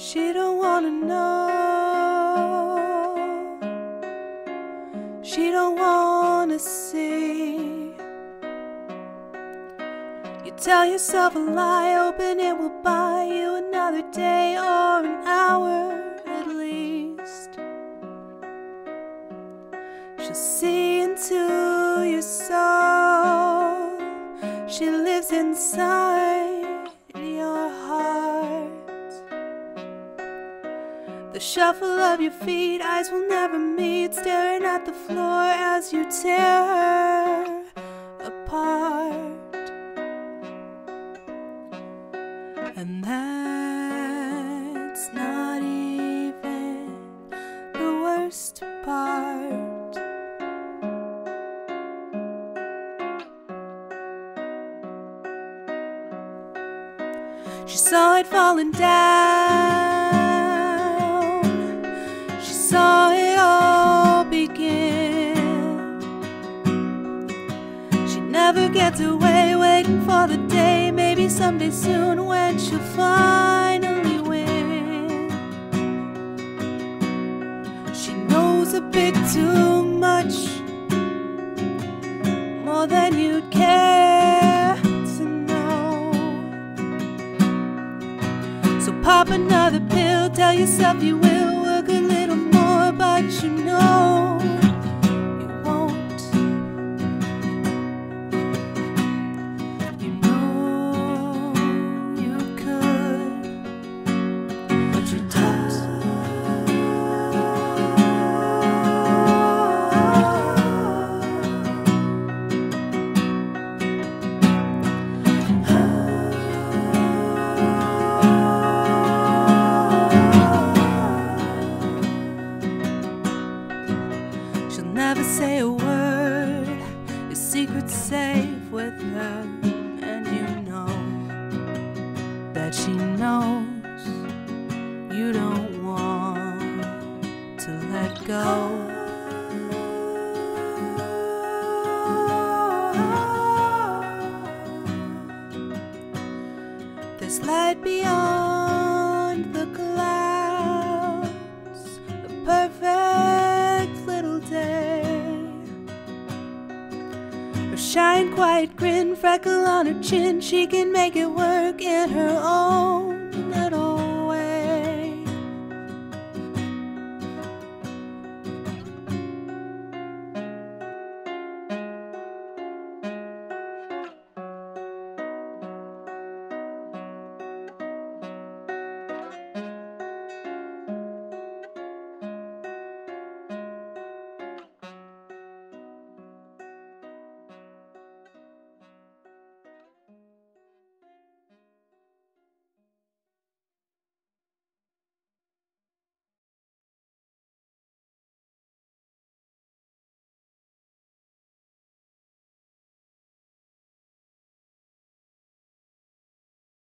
She don't wanna know. She don't wanna see. You tell yourself a lie, hoping it will buy you another day or an hour at least. She'll see into your soul. She lives inside your heart. The shuffle of your feet, eyes will never meet, staring at the floor as you tear her apart. And that's not even the worst part. She saw it falling down. She saw it all begin. She never gets away, waiting for the day, maybe someday soon, when she'll finally win. She knows a bit too much, more than you'd care to know. So pop another pill, tell yourself you will work a little more, but you know you won't. Never say a word, your secret's safe with her, and you know that she knows you don't want to let go. There's light beyond the clouds, the perfect little day. Shine, quiet grin, freckle on her chin. She can make it work in her own little